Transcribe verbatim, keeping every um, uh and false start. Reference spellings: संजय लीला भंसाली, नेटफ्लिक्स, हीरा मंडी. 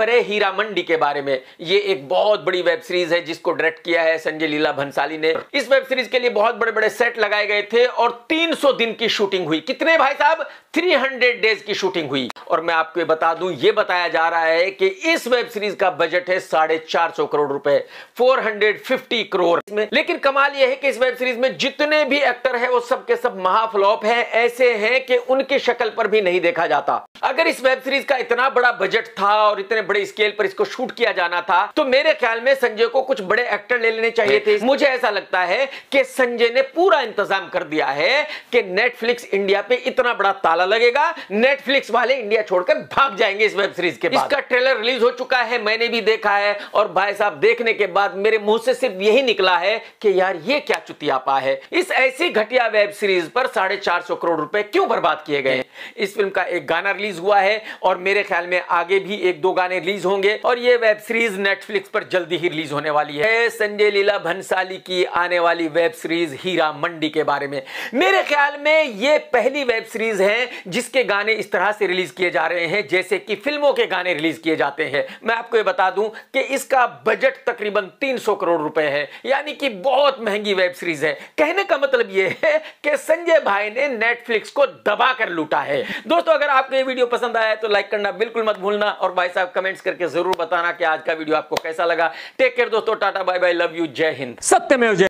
खबर है हीरा मंडी के बारे में। ये एक बहुत बड़ी वेब सीरीज है जिसको डायरेक्ट किया है संजय लीला भंसाली ने। इस वेब सीरीज के लिए बहुत बड़े बड़े सेट लगाए गए थे और तीन सौ दिन की शूटिंग हुई। कितने भाई साहब? तीन सौ डेज की शूटिंग हुई। और मैं आपको बता दूं, ये बताया जा रहा है कि इस वेब सीरीज का बजट है साढ़े चार सौ करोड़ रुपए, चार सौ पचास करोड़। लेकिन कमाल यह है कि इस वेब सीरीज में जितने भी एक्टर हैं वो सब के सब महाफ्लॉप हैं, ऐसे हैं कि उनकी शक्ल पर भी नहीं देखा जाता। अगर इस वेब सीरीज का इतना बड़ा बजट था और इतने बड़े स्केल पर इसको शूट किया जाना था तो मेरे ख्याल में संजय को कुछ बड़े एक्टर ले लेने चाहिए थे। मुझे ऐसा लगता है कि संजय ने पूरा इंतजाम कर दिया है कि नेटफ्लिक्स इंडिया पे इतना बड़ा ताला लगेगा, नेटफ्लिक्स वाले इंडिया छोड़कर भाग जाएंगे इस वेब सीरीज के बाद। इसका ट्रेलर रिलीज हो चुका है, मैंने भी देखा है और भाई साहब देखने के बाद मेरे मुंह से सिर्फ यही निकला है कि यार ये क्या चुतियापा है। इस ऐसी घटिया वेब सीरीज पर साढ़े चार सौ करोड़ रुपए क्यों बर्बाद किए गए। इस फिल्म का एक गाना रिलीज हुआ है और मेरे ख्याल में आगे भी एक दो गाने रिलीज होंगे और ये वेब सीरीज नेटफ्लिक्स पर जल्दी ही रिलीज होने वाली है। संजय लीला भंसाली की आने वाली वेब सीरीज हीरा मंडी के बारे में मेरे ख्याल में ये पहली वेब सीरीज है जिसके गाने इस तरह से रिलीज किए जा रहे हैं जैसे कि फिल्मों के गाने रिलीज किए जाते हैं। मैं आपको ये बता दूं कि इसका बजट तकरीबन तीन सौ करोड़ रुपए है, यानी कि बहुत महंगी वेब सीरीज है। कहने का मतलब यह है कि संजय भाई ने नेटफ्लिक्स को दबा कर लूटा है। दोस्तों, अगर आपको ये वीडियो पसंद आया है तो लाइक करना बिल्कुल मत भूलना और भाई साहब कमेंट्स करके जरूर बताना कि आज का वीडियो आपको कैसा लगा। टेक केयर दोस्तों, tata bye bye, love you, जय हिंद, सत्यमेव जय।